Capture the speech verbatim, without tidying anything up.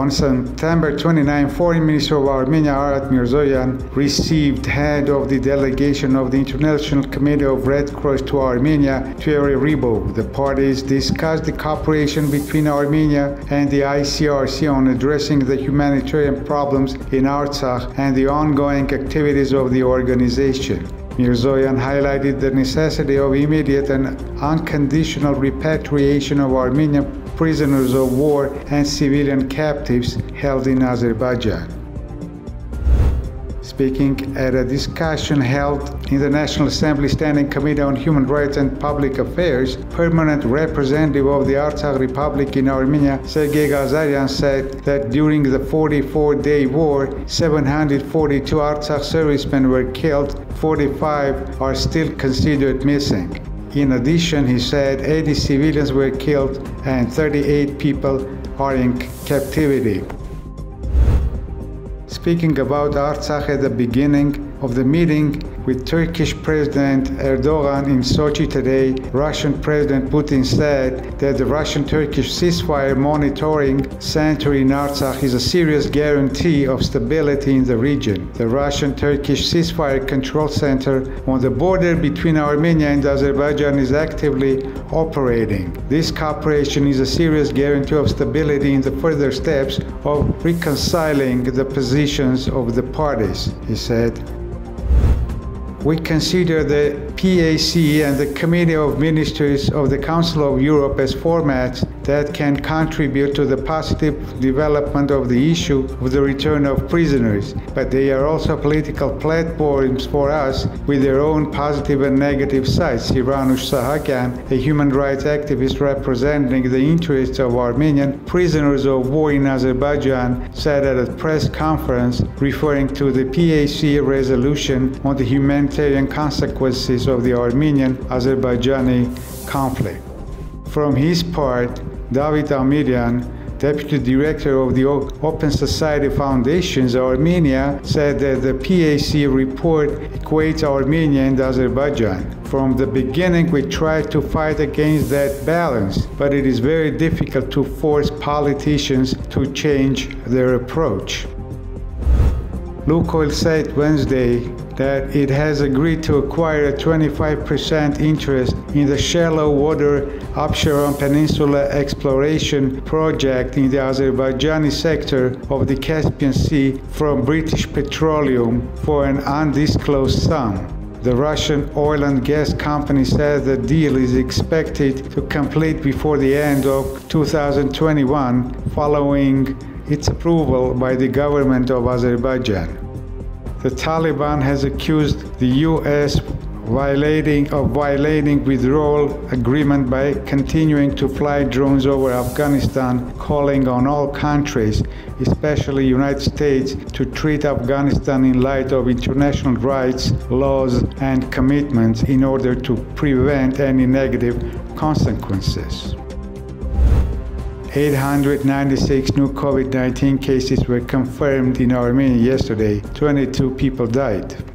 On September twenty-ninth, Foreign Minister of Armenia Arat Mirzoyan received head of the delegation of the International Committee of Red Cross to Armenia, Thierry Ribo. The parties discussed the cooperation between Armenia and the I C R C on addressing the humanitarian problems in Artsakh and the ongoing activities of the organization. Mirzoyan highlighted the necessity of immediate and unconditional repatriation of Armenian prisoners of war and civilian captives held in Azerbaijan. Speaking at a discussion held in the National Assembly Standing Committee on Human Rights and Public Affairs, Permanent Representative of the Artsakh Republic in Armenia, Sergei Gazarian, said that during the forty-four day war, seven hundred forty-two Artsakh servicemen were killed, forty-five are still considered missing. In addition, he said eighty civilians were killed and thirty-eight people are in captivity. Speaking about Artsakh at the beginning of the meeting with Turkish President Erdogan in Sochi today, Russian President Putin said that the Russian-Turkish ceasefire monitoring center in Artsakh is a serious guarantee of stability in the region. The Russian-Turkish ceasefire control center on the border between Armenia and Azerbaijan is actively operating. This cooperation is a serious guarantee of stability in the further steps of reconciling the positions of the parties, he said. We consider the P A C and the Committee of Ministers of the Council of Europe as formats that can contribute to the positive development of the issue of the return of prisoners, but they are also political platforms for us with their own positive and negative sides. Hiranush Sahakian, a human rights activist representing the interests of Armenian prisoners of war in Azerbaijan, said at a press conference referring to the P A C resolution on the humanitarian consequences of the Armenian-Azerbaijani conflict. From his part, David Almirian, Deputy Director of the Open Society Foundation's Armenia, said that the P A C report equates Armenia and Azerbaijan. From the beginning, we tried to fight against that balance, but it is very difficult to force politicians to change their approach. Lukoil said Wednesday that it has agreed to acquire a twenty-five percent interest in the shallow water Absheron Peninsula exploration project in the Azerbaijani sector of the Caspian Sea from British Petroleum for an undisclosed sum. The Russian oil and gas company says the deal is expected to complete before the end of two thousand twenty-one, following its approval by the government of Azerbaijan. The Taliban has accused the U S violating of violating withdrawal agreement by continuing to fly drones over Afghanistan, calling on all countries, especially United States, to treat Afghanistan in light of international rights, laws, and commitments in order to prevent any negative consequences. eight hundred ninety-six new COVID nineteen cases were confirmed in Armenia yesterday. twenty-two people died.